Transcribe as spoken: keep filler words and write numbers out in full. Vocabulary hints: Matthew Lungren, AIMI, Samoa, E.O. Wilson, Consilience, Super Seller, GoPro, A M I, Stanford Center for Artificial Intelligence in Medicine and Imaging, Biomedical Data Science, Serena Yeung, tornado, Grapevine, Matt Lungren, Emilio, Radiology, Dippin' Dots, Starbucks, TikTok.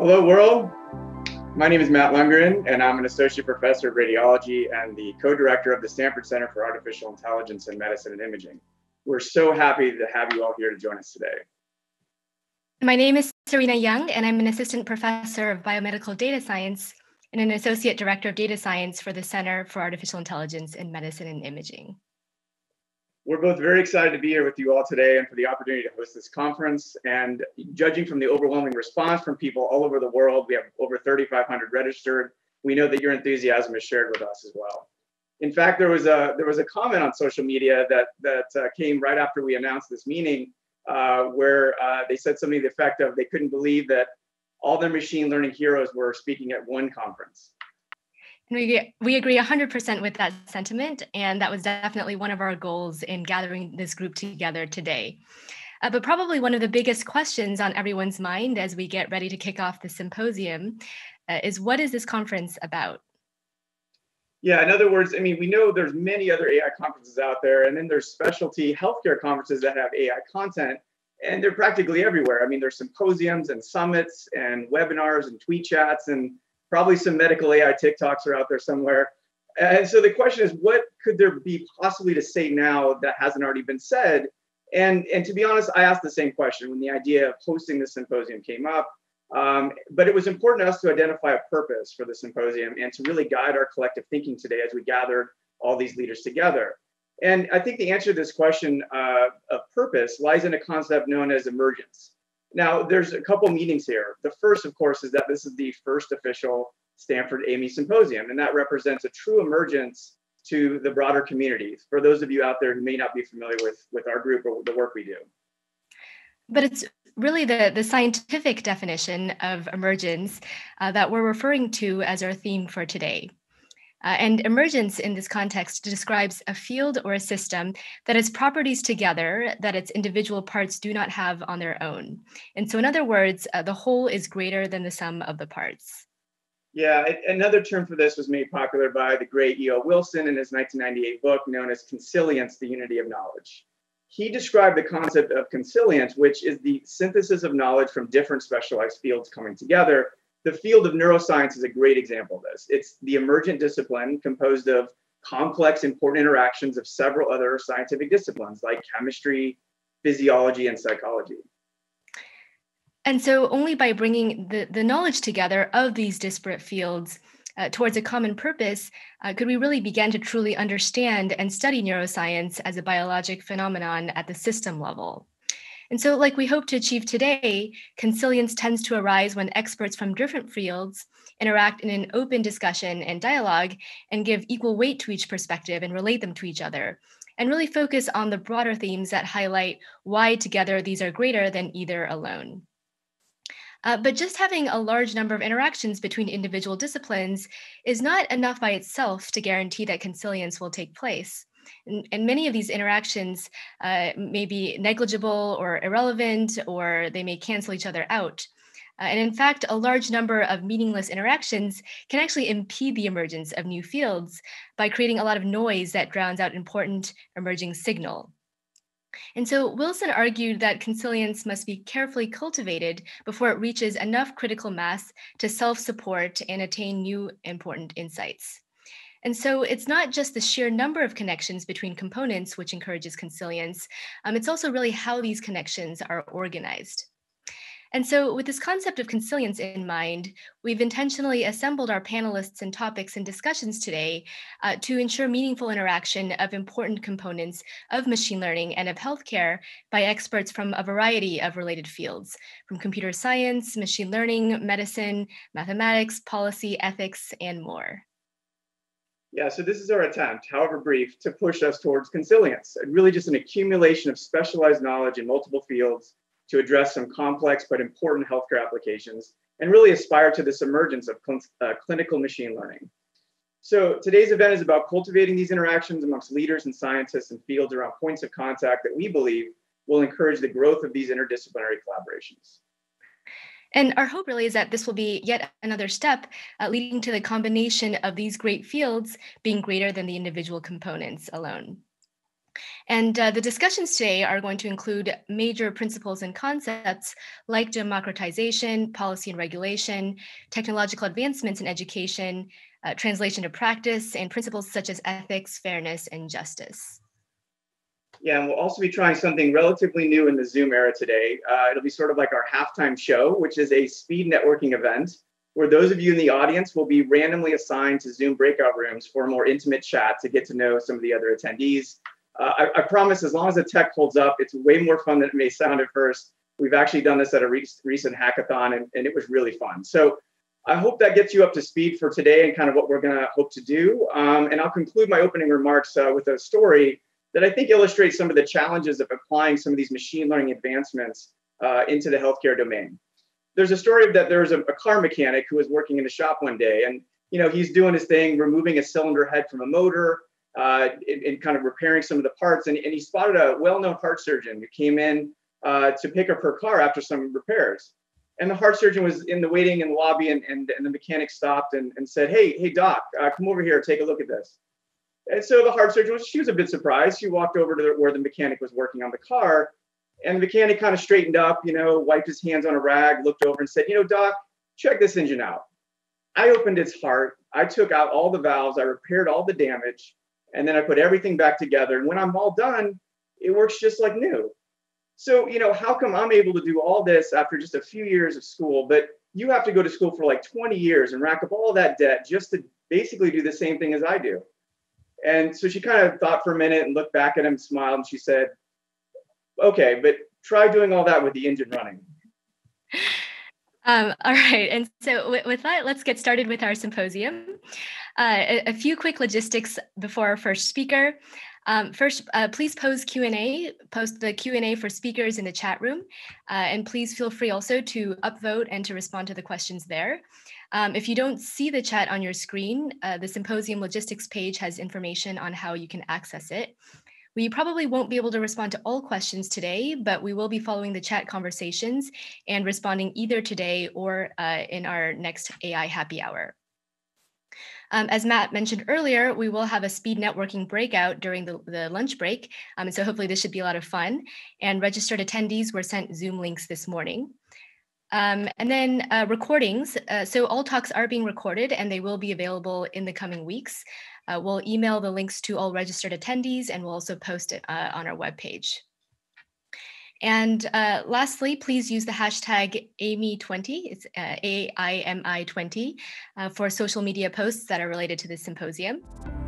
Hello world, my name is Matt Lungren and I'm an associate professor of radiology and the co-director of the Stanford Center for Artificial Intelligence in Medicine and Imaging. We're so happy to have you all here to join us today. My name is Serena Yeung and I'm an assistant professor of biomedical data science and an associate director of data science for the Center for Artificial Intelligence in Medicine and Imaging. We're both very excited to be here with you all today and for the opportunity to host this conference. And judging from the overwhelming response from people all over the world, we have over thirty-five hundred registered. We know that your enthusiasm is shared with us as well. In fact, there was a, there was a comment on social media that, that uh, came right after we announced this meeting uh, where uh, they said something to the effect of they couldn't believe that all their machine learning heroes were speaking at one conference. We, we agree one hundred percent with that sentiment, and that was definitely one of our goals in gathering this group together today. Uh, but probably one of the biggest questions on everyone's mind as we get ready to kick off the symposium uh, is, what is this conference about? Yeah, in other words, I mean, we know there's many other A I conferences out there, and then there's specialty healthcare conferences that have A I content, and they're practically everywhere. I mean, there's symposiums and summits and webinars and tweet chats and probably some medical A I TikToks are out there somewhere. And so the question is, what could there be possibly to say now that hasn't already been said? And, and to be honest, I asked the same question when the idea of hosting this symposium came up. Um, but it was important to us to identify a purpose for the symposium and to really guide our collective thinking today as we gathered all these leaders together. And I think the answer to this question uh, of purpose lies in a concept known as emergence. Now, there's a couple meetings here. The first, of course, is that this is the first official Stanford A M I Symposium, and that represents a true emergence to the broader community, for those of you out there who may not be familiar with, with our group or the work we do. But it's really the, the scientific definition of emergence uh, that we're referring to as our theme for today. Uh, and emergence in this context describes a field or a system that has properties together that its individual parts do not have on their own. And so in other words, uh, the whole is greater than the sum of the parts. Yeah, it, another term for this was made popular by the great E O Wilson in his nineteen ninety-eight book known as Consilience, the Unity of Knowledge. He described the concept of consilience, which is the synthesis of knowledge from different specialized fields coming together. The field of neuroscience is a great example of this. It's the emergent discipline composed of complex, important interactions of several other scientific disciplines like chemistry, physiology, and psychology. And so only by bringing the, the knowledge together of these disparate fields uh, towards a common purpose uh, could we really begin to truly understand and study neuroscience as a biologic phenomenon at the system level. And so, like we hope to achieve today, consilience tends to arise when experts from different fields interact in an open discussion and dialogue and give equal weight to each perspective and relate them to each other, and really focus on the broader themes that highlight why together these are greater than either alone. Uh, but just having a large number of interactions between individual disciplines is not enough by itself to guarantee that consilience will take place. And many of these interactions uh, may be negligible or irrelevant, or they may cancel each other out. Uh, and in fact, a large number of meaningless interactions can actually impede the emergence of new fields by creating a lot of noise that drowns out important emerging signal. And so Wilson argued that consilience must be carefully cultivated before it reaches enough critical mass to self-support and attain new important insights. And so it's not just the sheer number of connections between components which encourages consilience, um, it's also really how these connections are organized. And so with this concept of consilience in mind, we've intentionally assembled our panelists and topics and discussions today uh, to ensure meaningful interaction of important components of machine learning and of healthcare by experts from a variety of related fields, from computer science, machine learning, medicine, mathematics, policy, ethics, and more. Yeah, so this is our attempt, however brief, to push us towards consilience, and really just an accumulation of specialized knowledge in multiple fields to address some complex but important healthcare applications, and really aspire to this emergence of cl uh, clinical machine learning. So today's event is about cultivating these interactions amongst leaders and scientists and fields around points of contact that we believe will encourage the growth of these interdisciplinary collaborations. And our hope really is that this will be yet another step uh, leading to the combination of these great fields being greater than the individual components alone. And uh, the discussions today are going to include major principles and concepts like democratization, policy and regulation, technological advancements in education, uh, translation to practice, and principles such as ethics, fairness, and justice. Yeah, and we'll also be trying something relatively new in the Zoom era today. Uh, it'll be sort of like our halftime show, which is a speed networking event where those of you in the audience will be randomly assigned to Zoom breakout rooms for a more intimate chat to get to know some of the other attendees. Uh, I, I promise, as long as the tech holds up, it's way more fun than it may sound at first. We've actually done this at a re recent hackathon, and, and it was really fun. So I hope that gets you up to speed for today and kind of what we're going to hope to do. Um, and I'll conclude my opening remarks uh, with a story that I think illustrates some of the challenges of applying some of these machine learning advancements uh, into the healthcare domain. There's a story of that there was a, a car mechanic who was working in a shop one day, and you know he's doing his thing, removing a cylinder head from a motor, uh, and, and kind of repairing some of the parts. And, and he spotted a well-known heart surgeon who came in uh, to pick up her car after some repairs. And the heart surgeon was in the waiting in the lobby, and, and, and the mechanic stopped and, and said, hey, hey, doc, uh, come over here, take a look at this. And so the heart surgeon, was, she was a bit surprised. She walked over to the, where the mechanic was working on the car, and the mechanic kind of straightened up, you know, wiped his hands on a rag, looked over and said, you know, doc, check this engine out. I opened its heart. I took out all the valves. I repaired all the damage. And then I put everything back together. And when I'm all done, it works just like new. So, you know, how come I'm able to do all this after just a few years of school, but you have to go to school for like twenty years and rack up all that debt just to basically do the same thing as I do? And so she kind of thought for a minute and looked back at him, smiled, and she said, okay, but try doing all that with the engine running. Um, all right. And so with, with that, let's get started with our symposium. Uh, a, a few quick logistics before our first speaker. Um, first, uh, please post Q and A, post the Q and A for speakers in the chat room. Uh, and please feel free also to upvote and to respond to the questions there. Um, if you don't see the chat on your screen, uh, the symposium logistics page has information on how you can access it. We probably won't be able to respond to all questions today, but we will be following the chat conversations and responding either today or uh, in our next A I happy hour. Um, as Matt mentioned earlier, we will have a speed networking breakout during the, the lunch break. Um, and so hopefully this should be a lot of fun. And registered attendees were sent Zoom links this morning. Um, and then uh, recordings. Uh, so all talks are being recorded and they will be available in the coming weeks. Uh, we'll email the links to all registered attendees and we'll also post it uh, on our webpage. And uh, lastly, please use the hashtag A M I twenty, it's A I M I twenty, uh, for social media posts that are related to this symposium.